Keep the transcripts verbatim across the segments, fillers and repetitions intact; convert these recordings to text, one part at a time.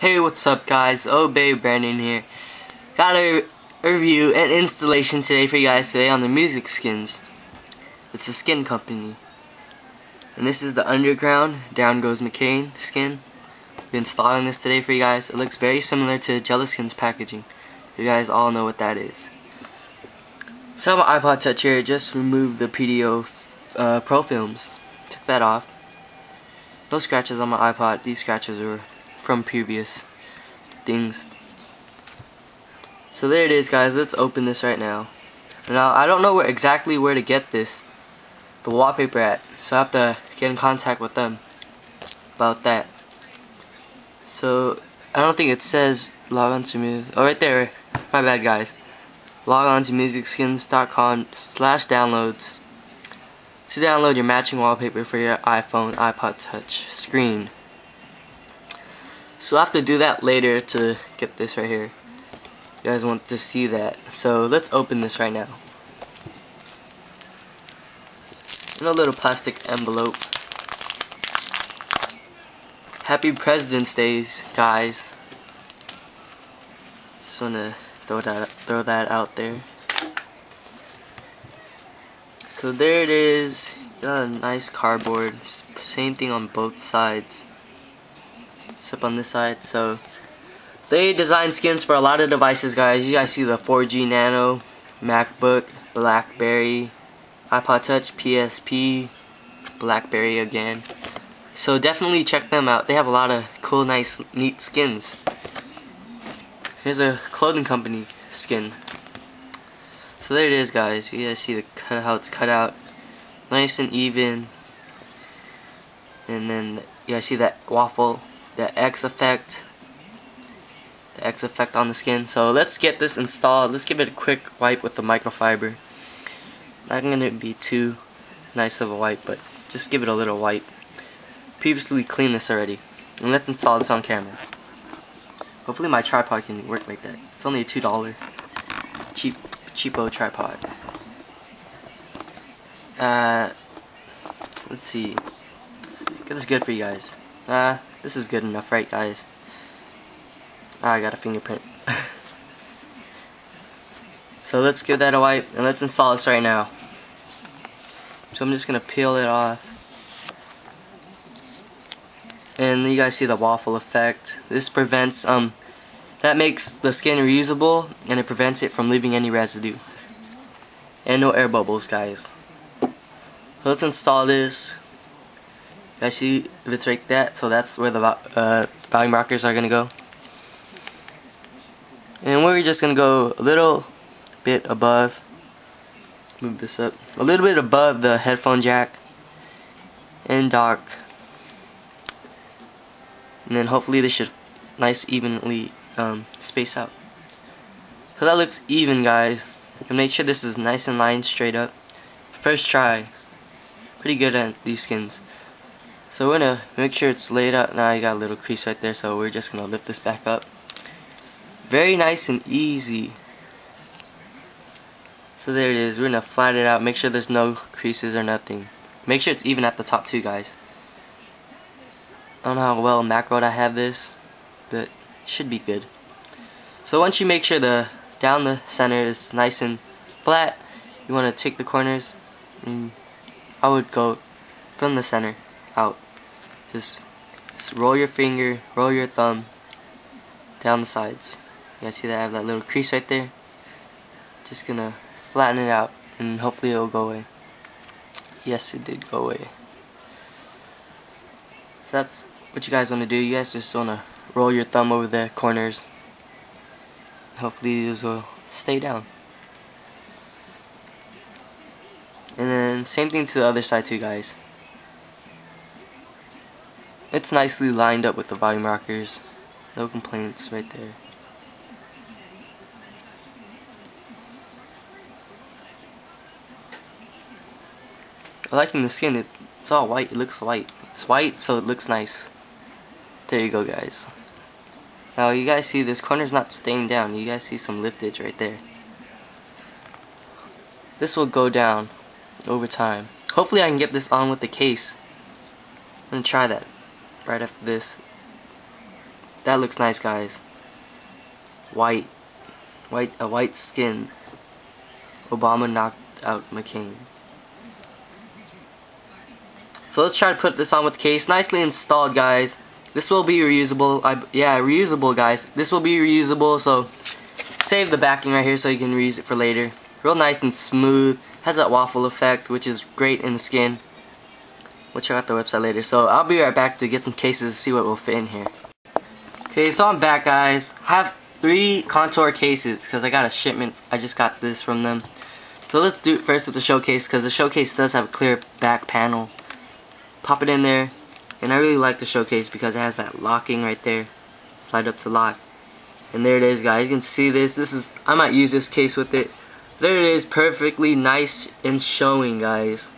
Hey, what's up guys, Obey Brandon here. Got a review and installation today for you guys today on the Music Skins. It's a skin company. And this is the Underground Down Goes McCain skin. I've been installing this today for you guys. It looks very similar to the Jelli Skins packaging. You guys all know what that is. So my iPod Touch here just removed the P D O uh, Pro Films. Took that off. No scratches on my iPod. These scratches were from previous things. So there it is guys, let's open this right now. Now I don't know where exactly where to get this, the wallpaper at, so I have to get in contact with them about that. So I don't think it says log on to music, oh right there, my bad guys. Log on to musicskins dot com slash downloads to download your matching wallpaper for your iPhone, iPod Touch screen. So I have to do that later to get this right here. You guys want to see that. So let's open this right now. In a little plastic envelope. Happy President's Day, guys. Just wanna throw that throw that out there. So there it is. Got a nice cardboard. Same thing on both sides. Except on this side. So they design skins for a lot of devices, guys. You guys see the four G Nano, MacBook, BlackBerry, iPod Touch, P S P, BlackBerry again. So definitely check them out. They have a lot of cool, nice, neat skins. Here's a clothing company skin. So there it is, guys. You guys see the cut, how it's cut out, nice and even. And then you guys see that waffle. The X effect, the X effect on the skin. So let's get this installed. Let's give it a quick wipe with the microfiber. Not gonna be too nice of a wipe, but just give it a little wipe. Previously cleaned this already, and let's install this on camera. Hopefully my tripod can work like that. It's only a two dollar cheap cheapo tripod. Uh, let's see. Get this good for you guys. Uh. This is good enough, right guys? Oh, I got a fingerprint. So let's give that a wipe and let's install this right now. So I'm just gonna peel it off. And you guys see the waffle effect. This prevents um that makes the skin reusable and it prevents it from leaving any residue. And no air bubbles, guys. So let's install this. I see if it's like that, so that's where the uh, volume rockers are gonna go, and we're just gonna go a little bit above. Move this up a little bit above the headphone jack and dock, and then hopefully this should nice evenly um, space out. So that looks even, guys. And make sure this is nice and lined straight up. First try. Pretty good at these skins. So we're gonna make sure it's laid out. Now I got a little crease right there, so we're just gonna lift this back up. Very nice and easy. So there it is. We're gonna flatten it out. Make sure there's no creases or nothing. Make sure it's even at the top too, guys. I don't know how well macroed I have this, but it should be good. So once you make sure the down the center is nice and flat, you wanna take the corners, and I would go from the center out. Just, just roll your finger, roll your thumb down the sides. You guys see that I have that little crease right there? Just gonna flatten it out and hopefully it'll go away. Yes, it did go away. So that's what you guys want to do. You guys just want to roll your thumb over the corners. Hopefully these will stay down. And then same thing to the other side too, guys. It's nicely lined up with the volume rockers. No complaints right there. I like in the skin. It, it's all white. It looks white. It's white, so it looks nice. There you go, guys. Now, you guys see this corner's not staying down. You guys see some liftage right there. This will go down over time. Hopefully, I can get this on with the case. I'm gonna try that. Right after this, That looks nice, guys. White. White, a white skin. Obama knocked out McCain. So let's try to put this on with the case. Nicely installed, guys. This will be reusable. I, yeah, reusable, guys. This will be reusable, so save the backing right here so you can reuse it for later. Real nice and smooth. Has that waffle effect, which is great in the skin. We'll check out the website later. So I'll be right back to get some cases to see what will fit in here. Okay, so I'm back, guys. I have three contour cases because I got a shipment. I just got this from them. So let's do it first with the showcase, because the showcase does have a clear back panel. Pop it in there. And I really like the showcase because it has that locking right there. Slide up to lock. And there it is, guys. You can see this. This is, I might use this case with it. There it is, perfectly nice and showing, guys.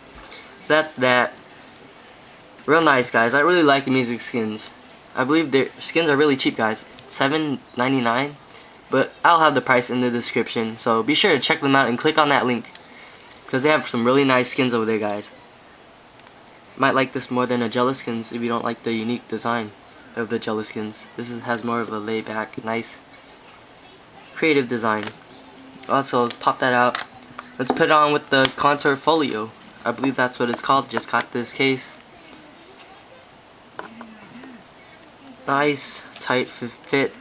So that's that. Real nice, guys. I really like the Music Skins. I believe their skins are really cheap, guys. seven ninety-nine, but I'll have the price in the description, so be sure to check them out and click on that link, because they have some really nice skins over there, guys. Might like this more than a Jelli Skins if you don't like the unique design of the Jelli Skins. This is, has more of a laid back, nice, creative design. Also, let's pop that out. Let's put it on with the contour folio. I believe that's what it's called. Just got this case. Nice, tight fit.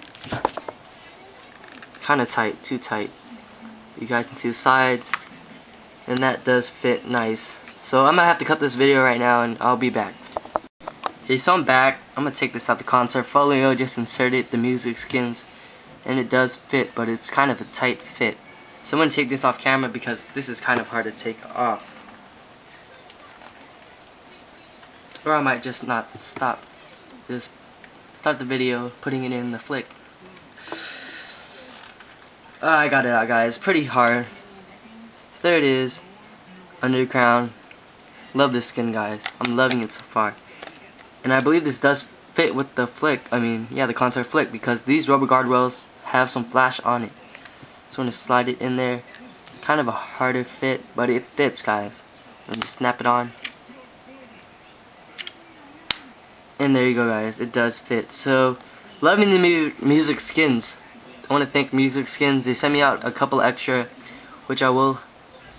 Kind of tight, too tight. You guys can see the sides. And that does fit nice. So I'm gonna have to cut this video right now and I'll be back. Okay, so I'm back. I'm gonna take this out the concert folio, just insert it, the Music Skins. And it does fit, but it's kind of a tight fit. So I'm gonna take this off camera because this is kind of hard to take off. Or I might just not stop. Just start the video, putting it in the flick. Oh, I got it out, guys. Pretty hard. So there it is. Underground. Love this skin, guys. I'm loving it so far. And I believe this does fit with the flick. I mean, yeah, the concert flick, because these rubber guard rails have some flash on it. So I'm going to slide it in there. Kind of a harder fit, but it fits, guys. Let me just snap it on. And there you go, guys. It does fit. So, loving the music, music skins. I want to thank Music Skins. They sent me out a couple extra, which I will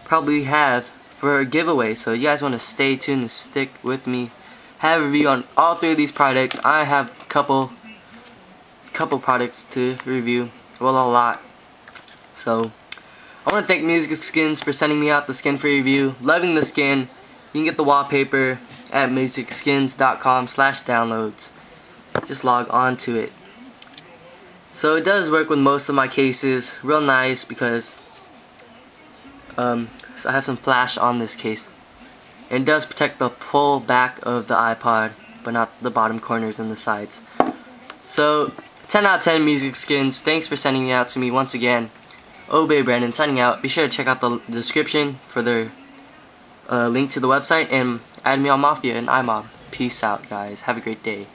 probably have for a giveaway. So you guys want to stay tuned and stick with me. Have a review on all three of these products. I have a couple, couple products to review. Well, a lot. So I want to thank Music Skins for sending me out the skin for review. Loving the skin. You can get the wallpaper at musicskins dot com slash downloads. Just log on to it. So it does work with most of my cases. Real nice, because um, so I have some flash on this case. It does protect the full back of the iPod, but not the bottom corners and the sides. So, ten out of ten Music Skins. Thanks for sending it out to me once again. Obey Brandon signing out. Be sure to check out the description for their uh, link to the website, and add me on Mafia and iMob. Peace out, guys. Have a great day.